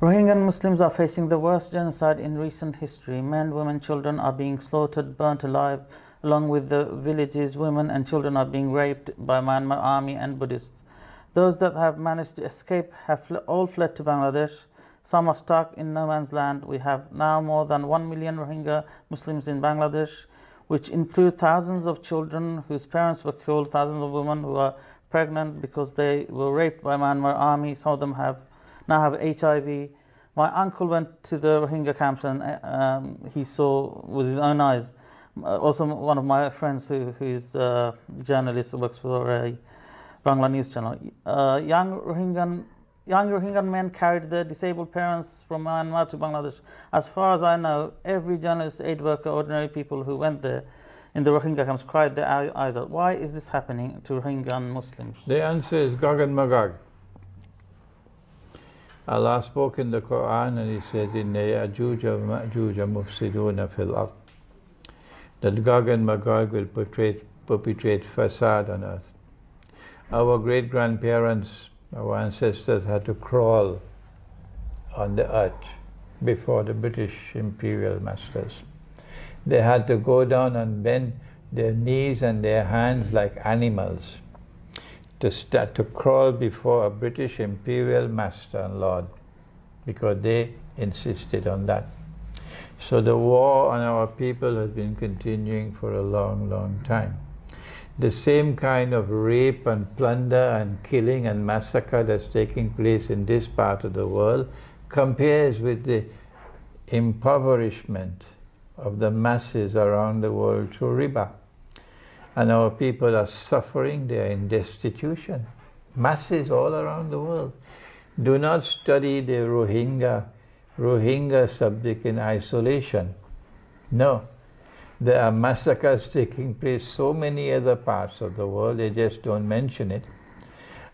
Rohingya Muslims are facing the worst genocide in recent history. Men, women, children are being slaughtered, burnt alive, along with the villages. Women and children are being raped by Myanmar army and Buddhists. Those that have managed to escape have all fled to Bangladesh. Some are stuck in no man's land. We have now more than 1 million Rohingya Muslims in Bangladesh, which include thousands of children whose parents were killed, thousands of women who are pregnant because they were raped by Myanmar army. Some of them now have HIV. My uncle went to the Rohingya camps and he saw with his own eyes. Also, one of my friends who is a journalist who works for a Bangla news channel. Young Rohingya men carried their disabled parents from Myanmar to Bangladesh. As far as I know, every journalist, aid worker, ordinary people who went there in the Rohingya camps cried their eyes out. Why is this happening to Rohingya Muslims? The answer is Gog and Magog. Allah spoke in the Quran and He says, Inna Yajuj wa Majuj Mufsiduna fil Ard. That Gog and Magog will perpetrate fasad on earth. Our great-grandparents, our ancestors had to crawl on the earth before the British imperial masters. They had to go down and bend their knees and their hands like animals to start to crawl before a British imperial master and lord, because they insisted on that. So the war on our people has been continuing for a long, long time. The same kind of rape and plunder and killing and massacre that's taking place in this part of the world compares with the impoverishment of the masses around the world through Riba. And our people are suffering, they are in destitution. Masses all around the world. Do not study the Rohingya subject in isolation. No. There are massacres taking place so many other parts of the world, they just don't mention it.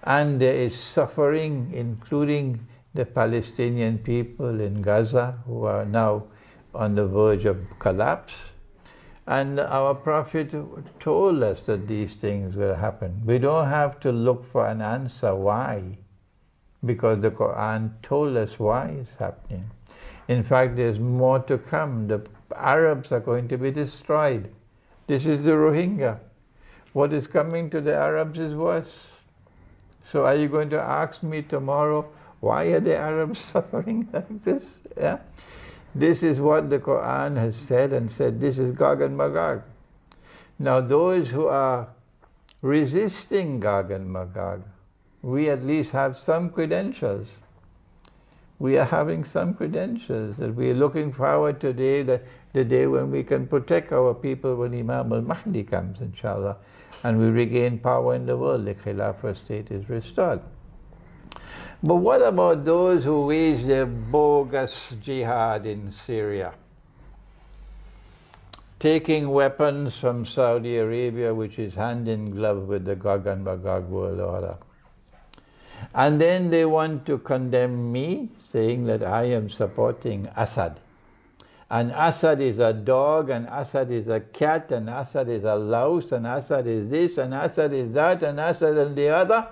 And there is suffering, including the Palestinian people in Gaza, who are now on the verge of collapse. And our Prophet told us that these things will happen. We don't have to look for an answer why, because the Quran told us why it's happening. In fact, there's more to come. The Arabs are going to be destroyed. This is the Rohingya. What is coming to the Arabs is worse. So are you going to ask me tomorrow, why are the Arabs suffering like this? Yeah? This is what the Quran has said and said, this is Gog and Magog. Now those who are resisting Gog and Magog, we at least have some credentials. We are having some credentials that we are looking forward today, the day when we can protect our people when Imam al-Mahdi comes, inshallah, and we regain power in the world, the Khilafah state is restored. But what about those who wage their bogus jihad in Syria? Taking weapons from Saudi Arabia, which is hand in glove with the Gog and Magog world order. And then they want to condemn me, saying that I am supporting Assad. And Assad is a dog, and Assad is a cat, and Assad is a louse, and Assad is this, and Assad is that, and Assad and the other.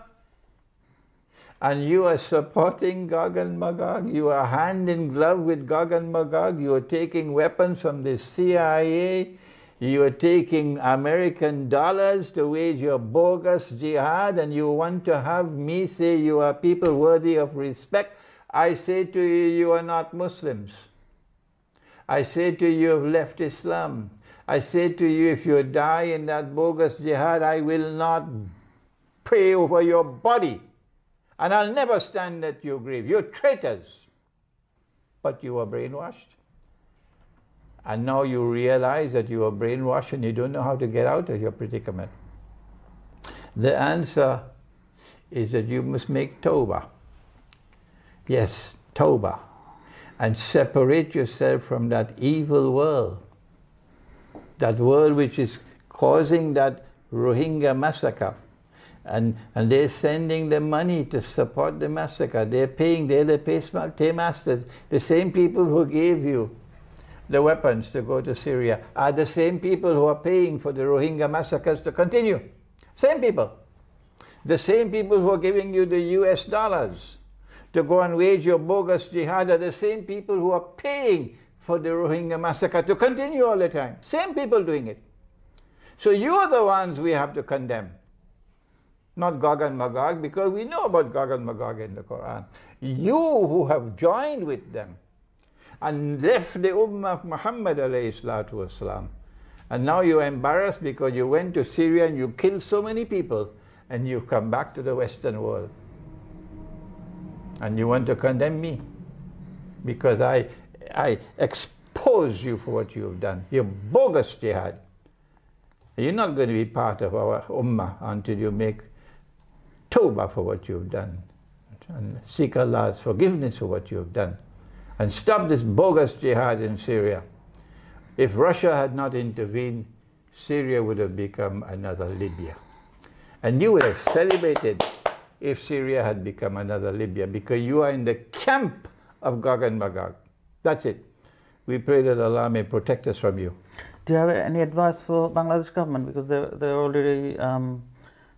And you are supporting Gog and Magog. You are hand in glove with Gog and Magog. You are taking weapons from the CIA. You are taking American dollars to wage your bogus jihad, and you want to have me say you are people worthy of respect. I say to you, you are not Muslims. I say to you, you have left Islam. I say to you, if you die in that bogus jihad, I will not pray over your body. And I'll never stand at your grave. You're traitors. But you are brainwashed. And now you realize that you are brainwashed and you don't know how to get out of your predicament. The answer is that you must make Tauba. Yes, Tauba. And separate yourself from that evil world. That world which is causing that Rohingya massacre. And they're sending the money to support the massacre. They're paying, they're the paymasters. The same people who gave you the weapons to go to Syria are the same people who are paying for the Rohingya massacres to continue. Same people. The same people who are giving you the US dollars. to go and wage your bogus jihad are the same people who are paying for the Rohingya massacre to continue all the time. Same people doing it. So you are the ones we have to condemn, not Gog and Magog, because we know about Gog and Magog in the Quran. You who have joined with them and left the Ummah of Muhammad alayhi salatu wasalam. And now you're embarrassed because you went to Syria and you killed so many people and you've come back to the Western world. And you want to condemn me because I expose you for what you've done, your bogus jihad. You're not going to be part of our ummah until you make tawbah for what you've done and seek Allah's forgiveness for what you've done and stop this bogus jihad in Syria. If Russia had not intervened, Syria would have become another Libya. And you would have celebrated if Syria had become another Libya, because you are in the camp of Gog and Magog. That's it. We pray that Allah may protect us from you. Do you have any advice for Bangladesh government? Because they already done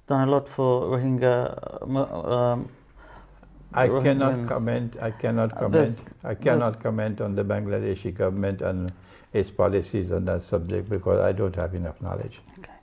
a lot for Rohingya. I cannot comment on the Bangladeshi government and its policies on that subject because I don't have enough knowledge. Okay.